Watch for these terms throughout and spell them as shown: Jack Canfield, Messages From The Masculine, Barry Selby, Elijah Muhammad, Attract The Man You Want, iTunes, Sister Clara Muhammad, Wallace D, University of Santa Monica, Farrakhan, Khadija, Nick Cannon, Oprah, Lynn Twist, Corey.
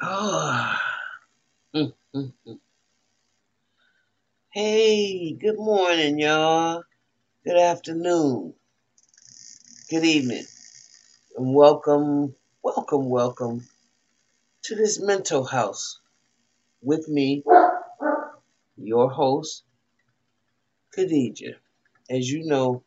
Hey, good morning, y'all. Good afternoon. Good evening. And welcome to this mental house with me, your host, Khadija. As you know,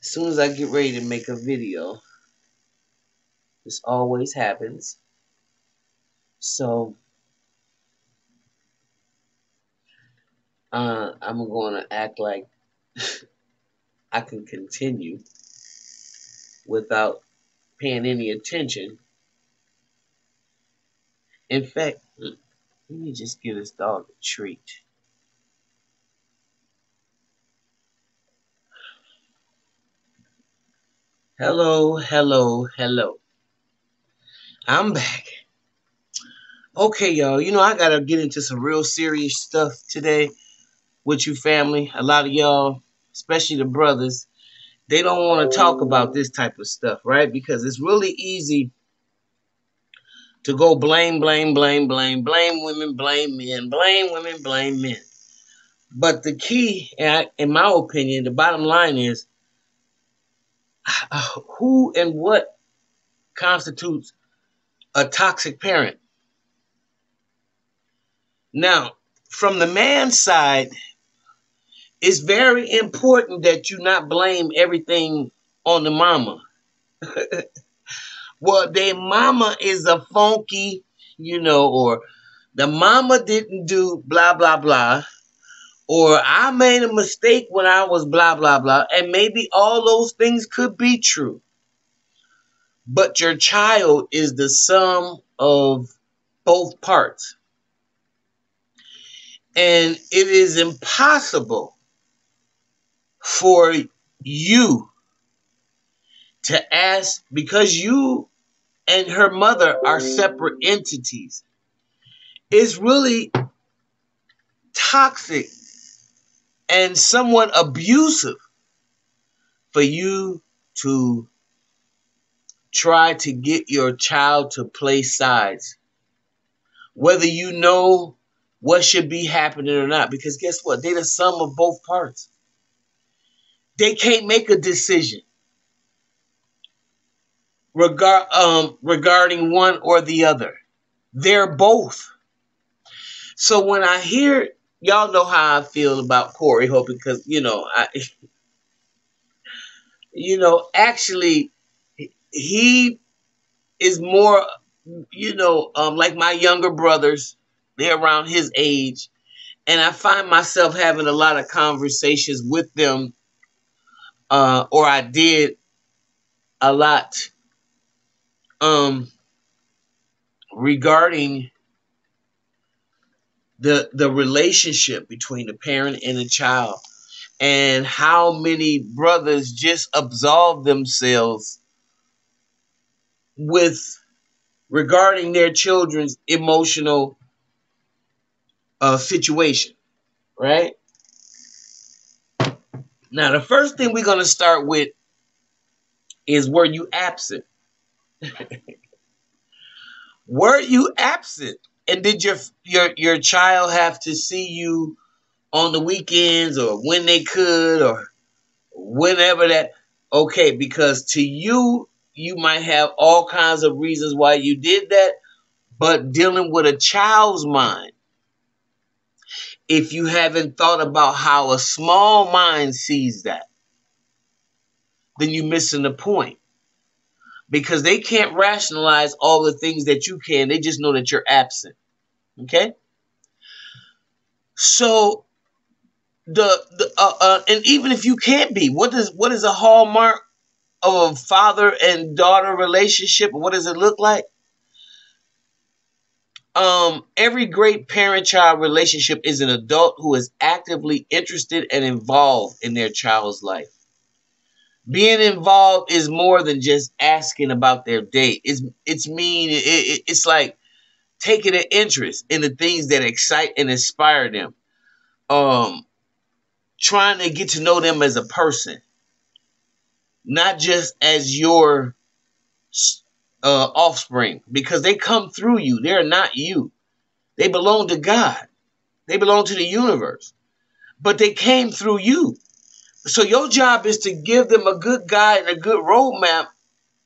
as soon as I get ready to make a video, this always happens. So, I'm going to act like I can continue without paying any attention. In fact, let me just give this dog a treat. Hello. I'm back. Okay, y'all. You know, I got to get into some real serious stuff today with you family. A lot of y'all, especially the brothers, they don't want to talk about this type of stuff, right? Because it's really easy to go blame women, blame men, blame women, blame men. But the key, in my opinion, the bottom line is, who and what constitutes a toxic parent? Now, from the man's side, it's very important that you not blame everything on the mama. Well, their mama is a funky, you know, or the mama didn't do blah, blah, blah. Or I made a mistake when I was blah, blah, blah. And maybe all those things could be true. But your child is the sum of both parts. And it is impossible for you to ask, because you and her mother are separate entities. It's really toxic and somewhat abusive for you to try to get your child to play sides, whether you know what should be happening or not, because guess what? They're the sum of both parts. They can't make a decision regarding one or the other. They're both. So when I hear, y'all know how I feel about Corey, hoping, because, you know, actually, he is more, you know, like my younger brothers. They're around his age. And I find myself having a lot of conversations with them, or I did a lot, regarding the relationship between the parent and the child, and how many brothers just absolve themselves with regarding their children's emotional situation, right? Now, the first thing we're going to start with is, were you absent? Were you absent? And did your child have to see you on the weekends, or when they could, or whenever that? Okay, because to you, you might have all kinds of reasons why you did that, but dealing with a child's mind, if you haven't thought about how a small mind sees that, then you're missing the point. Because they can't rationalize all the things that you can. They just know that you're absent. Okay? So, and even if you can't be, what is a hallmark of a father and daughter relationship? What does it look like? Every great parent-child relationship is an adult who is actively interested and involved in their child's life. Being involved is more than just asking about their day. It's like taking an interest in the things that excite and inspire them. Trying to get to know them as a person, not just as your offspring, because they come through you. They're not you. They belong to God. They belong to the universe. But they came through you. So your job is to give them a good guide and a good roadmap.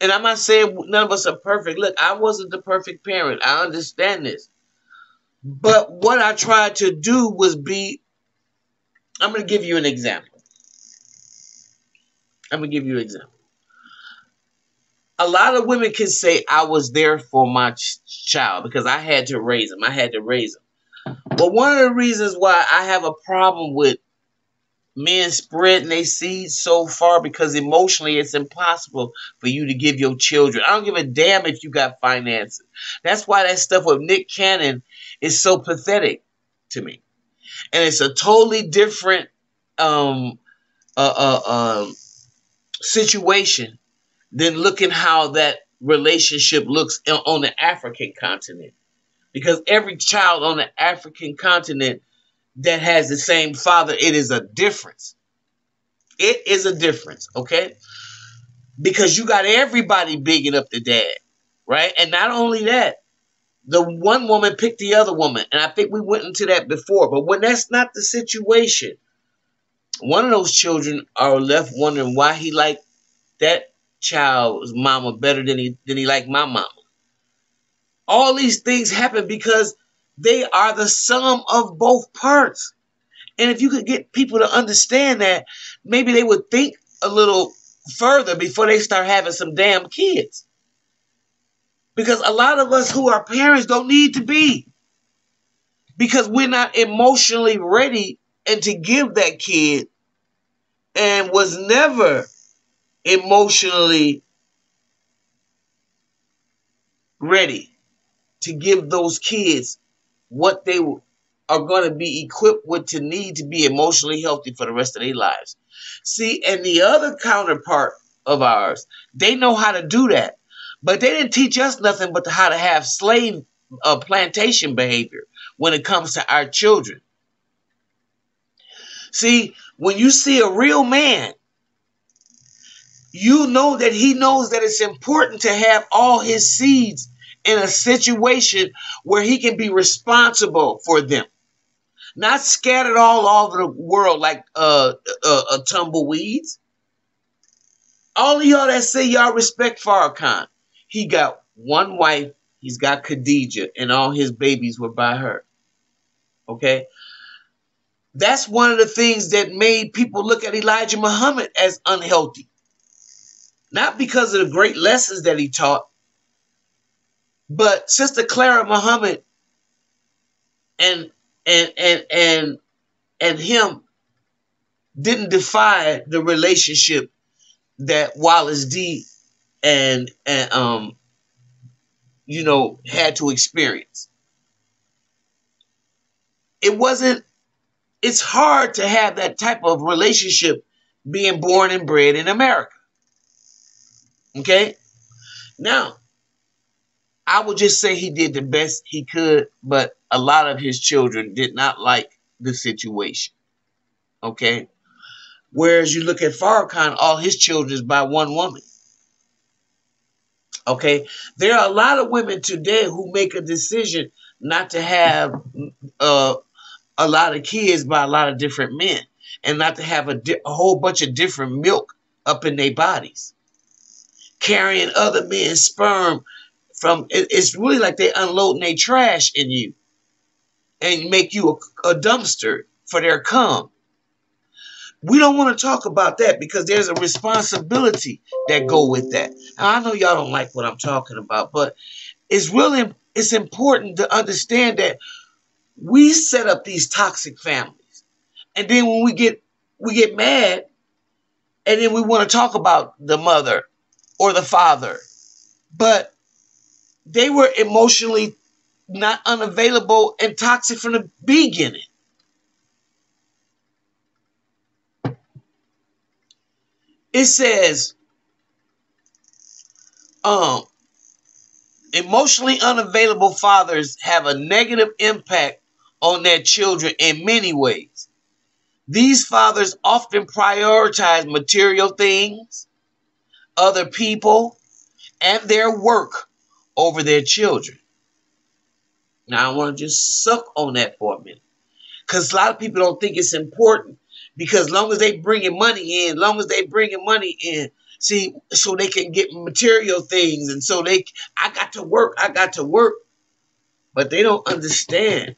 And I'm not saying none of us are perfect. Look, I wasn't the perfect parent. I understand this. But what I tried to do was be, I'm going to give you an example. I'm going to give you an example. A lot of women can say I was there for my child because I had to raise him. But one of the reasons why I have a problem with men spreading their seeds so far, because emotionally it's impossible for you to give your children. I don't give a damn if you got finances. That's why that stuff with Nick Cannon is so pathetic to me. And it's a totally different situation than looking how that relationship looks on the African continent. Because every child on the African continent that has the same father, it is a difference. It is a difference, okay? Because you got everybody bigging up the dad, right? And not only that, the one woman picked the other woman. And I think we went into that before. But when that's not the situation, one of those children are left wondering why he liked that child's mama better than he liked my mama. All these things happen because they are the sum of both parts. And if you could get people to understand that, maybe they would think a little further before they start having some damn kids. Because a lot of us who are parents don't need to be. Because we're not emotionally ready and to give that kid, and was never emotionally ready to give those kids what they are going to be equipped with to need to be emotionally healthy for the rest of their lives. See, and the other counterpart of ours, they know how to do that, but they didn't teach us nothing but how to have slave plantation behavior when it comes to our children. See, when you see a real man, you know that he knows that it's important to have all his seeds in a situation where he can be responsible for them. Not scattered all over the world like tumbleweeds. All of y'all that say y'all respect Farrakhan, he got one wife, he's got Khadija, and all his babies were by her. Okay? That's one of the things that made people look at Elijah Muhammad as unhealthy. Not because of the great lessons that he taught, but Sister Clara Muhammad and him didn't defy the relationship that Wallace D and had to experience. It wasn't. It's hard to have that type of relationship being born and bred in America. Okay, now. I would just say he did the best he could, but a lot of his children did not like the situation, okay? Whereas you look at Farrakhan, all his children is by one woman, okay? There are a lot of women today who make a decision not to have a lot of kids by a lot of different men and not to have a whole bunch of different milk up in their bodies, carrying other men's sperm. It's really like they unloading their trash in you and make you a dumpster for their cum. We don't want to talk about that because there's a responsibility that go with that. Now, I know y'all don't like what I'm talking about, but it's important to understand that we set up these toxic families, and then when we get mad, and then we want to talk about the mother or the father, but they were emotionally not unavailable and toxic from the beginning. It says, emotionally unavailable fathers have a negative impact on their children in many ways. These fathers often prioritize material things, other people, and their work over their children. Now, I want to just suck on that for a minute, because a lot of people don't think it's important, because as long as they bringing money in, see, so they can get material things, and so I got to work, but they don't understand.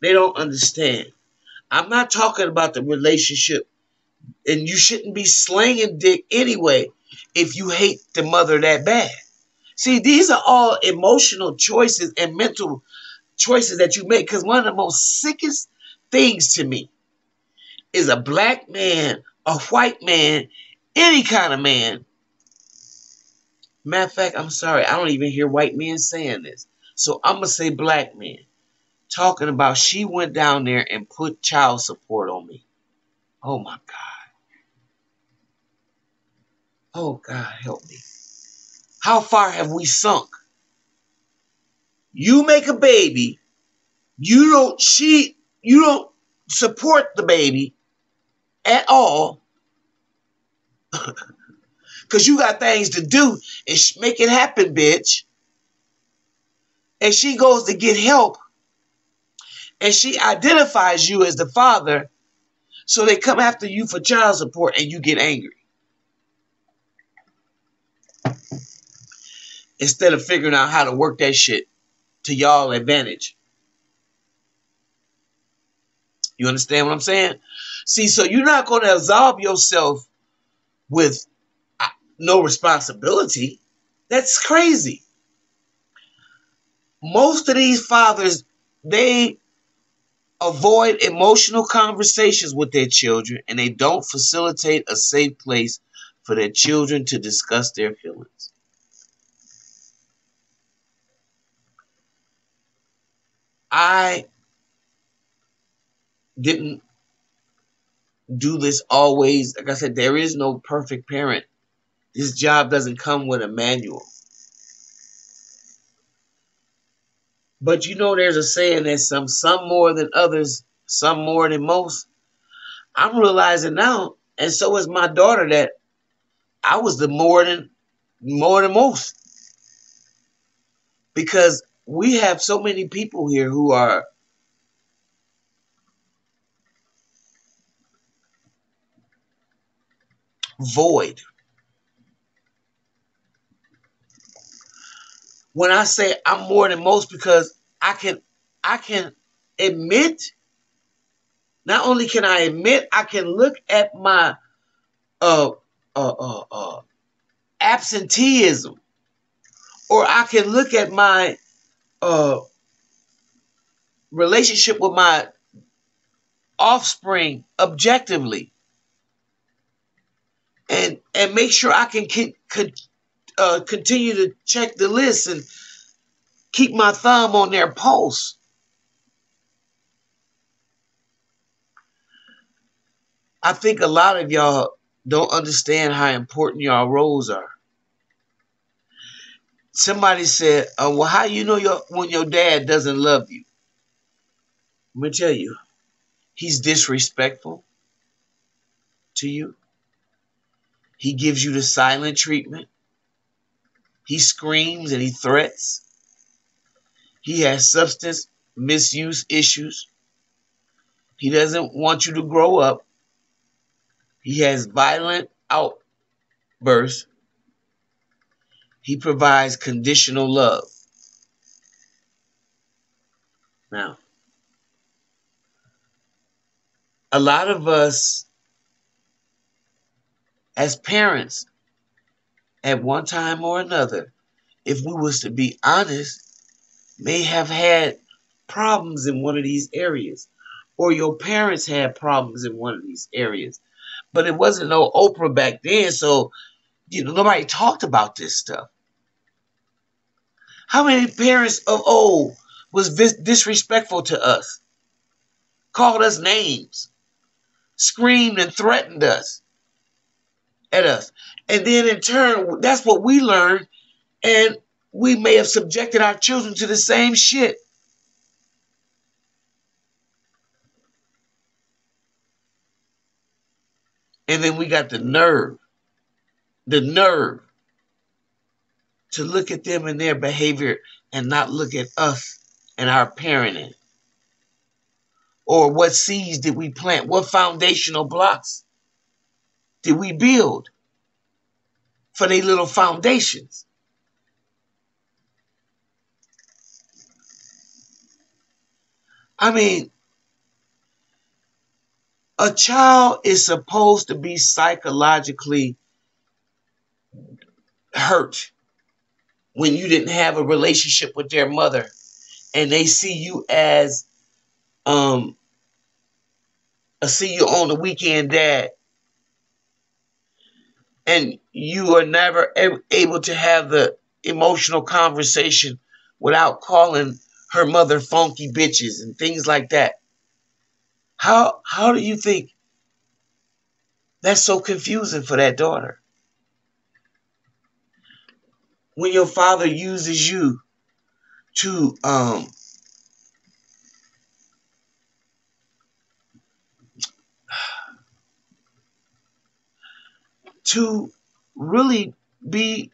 They don't understand. I'm not talking about the relationship, and you shouldn't be slinging dick anyway if you hate the mother that bad. See, these are all emotional choices and mental choices that you make. Because one of the most sickest things to me is a black man, a white man, any kind of man. Matter of fact, I'm sorry, I don't even hear white men saying this. So I'm going to say black man. Talking about she went down there and put child support on me. Oh, my God. Oh, God, help me. How far have we sunk? You make a baby, you don't support the baby at all, because you got things to do and make it happen, bitch. And she goes to get help, and she identifies you as the father, so they come after you for child support, and you get angry. Instead of figuring out how to work that shit to y'all advantage. You understand what I'm saying? See, so you're not going to absolve yourself with no responsibility. That's crazy. Most of these fathers, they avoid emotional conversations with their children, and they don't facilitate a safe place for their children to discuss their feelings. I didn't do this always. Like I said, there is no perfect parent. This job doesn't come with a manual. But you know, there's a saying that some more than others, some more than most. I'm realizing now, and so is my daughter, that I was the more than most. Because we have so many people here who are void. When I say I'm more than most, because I can admit, not only can I admit, I can look at my absenteeism, or I can look at my relationship with my offspring objectively, and make sure I can continue to check the list and keep my thumb on their pulse. I think a lot of y'all don't understand how important y'all roles are. Somebody said, well, how you know when your dad doesn't love you? Let me tell you, he's disrespectful to you. He gives you the silent treatment. He screams and he threats. He has substance misuse issues. He doesn't want you to grow up. He has violent outbursts. He provides conditional love. Now, a lot of us as parents, at one time or another, if we was to be honest, may have had problems in one of these areas, or your parents had problems in one of these areas. But it wasn't no Oprah back then, so nobody talked about this stuff. How many parents of old was disrespectful to us, called us names, screamed and threatened us, and then in turn, that's what we learned, and we may have subjected our children to the same shit. And then we got the nerve to look at them and their behavior and not look at us and our parenting? Or what seeds did we plant? What foundational blocks did we build for their little foundations? I mean, a child is supposed to be psychologically hurt when you didn't have a relationship with their mother and they see you as see you on the weekend dad, and you are never able to have the emotional conversation without calling her mother funky bitches and things like that. How do you think that's so confusing for that daughter? When your father uses you to really be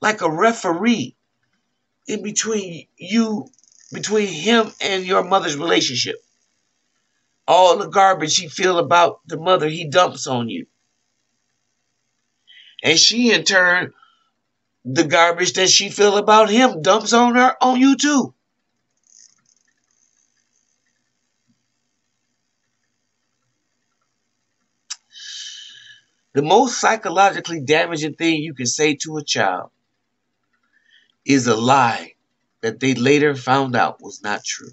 like a referee in between you, between him and your mother's relationship. All the garbage he feels about the mother, he dumps on you. And she, in turn, the garbage that she feels about him dumps on her, on you too. The most psychologically damaging thing you can say to a child is a lie that they later found out was not true.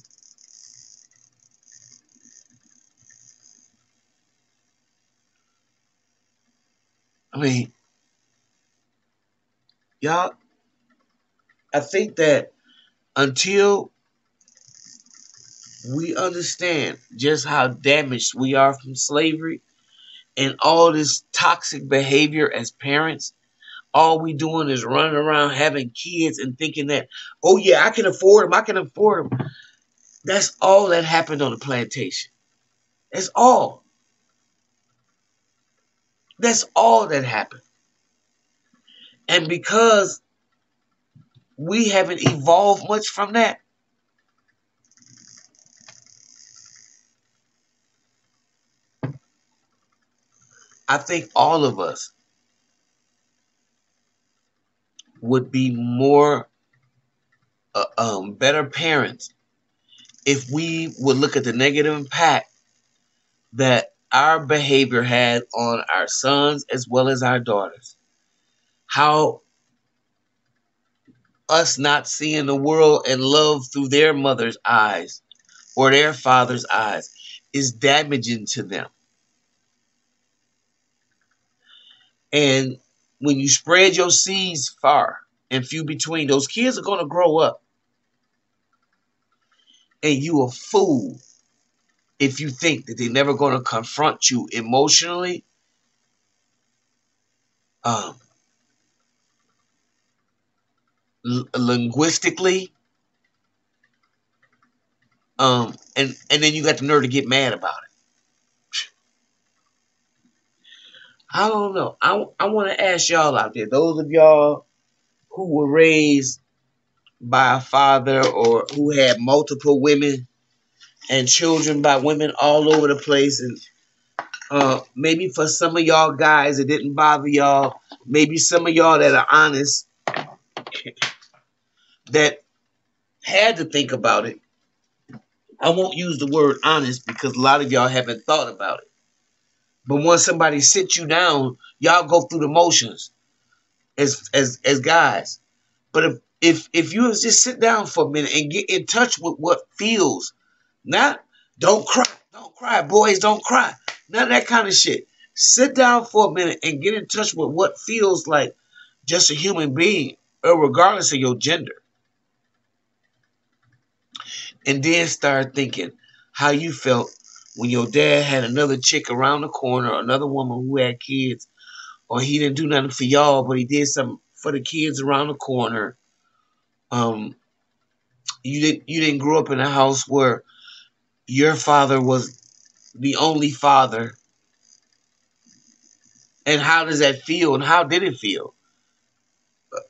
I mean, y'all, I think that until we understand just how damaged we are from slavery and all this toxic behavior as parents, all we doing is running around having kids and thinking that, oh yeah, I can afford them, I can afford them. That's all that happened on the plantation. That's all. That's all that happened. And because we haven't evolved much from that, I think all of us would be more better parents if we would look at the negative impact that our behavior had on our sons as well as our daughters. How us not seeing the world and love through their mother's eyes or their father's eyes is damaging to them. And when you spread your seeds far and few between, those kids are going to grow up. And you a fool if you think that they're never going to confront you emotionally, linguistically, and then you got the nerve to get mad about it. I don't know. I want to ask y'all out there, those of y'all who were raised by a father or who had multiple women and children by women all over the place. And maybe for some of y'all guys, it didn't bother y'all. Maybe some of y'all that are honest that had to think about it. I won't use the word honest because a lot of y'all haven't thought about it. But once somebody sits you down, y'all go through the motions as guys. But if you just sit down for a minute and get in touch with what feels. Not, don't cry, boys, don't cry. None of that kind of shit. Sit down for a minute and get in touch with what feels like just a human being, regardless of your gender. And then start thinking how you felt when your dad had another chick around the corner, another woman who had kids, or he didn't do nothing for y'all, but he did something for the kids around the corner. You didn't grow up in a house where your father was the only father. And how does that feel? And how did it feel?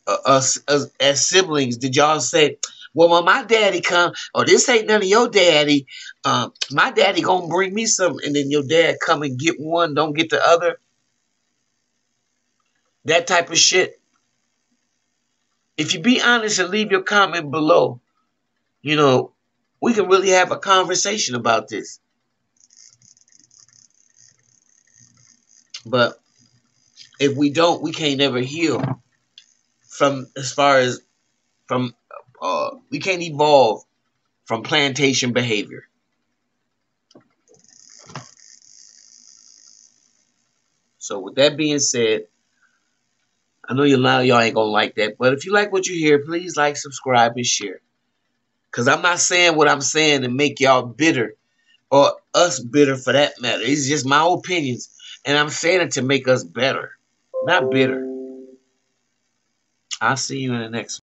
us as siblings, did y'all say, well, when my daddy come, or this ain't none of your daddy, my daddy gonna bring me some, and then your dad come and get one, don't get the other? That type of shit. If you be honest and leave your comment below, you know, we can really have a conversation about this. But if we don't, we can't ever heal from, as far as from, we can't evolve from plantation behavior. So with that being said, I know a lot of y'all ain't gonna like that, but if you like what you hear, please like, subscribe, and share. Because I'm not saying what I'm saying to make y'all bitter, or us bitter for that matter. It's just my opinions, and I'm saying it to make us better, not bitter. I'll see you in the next one.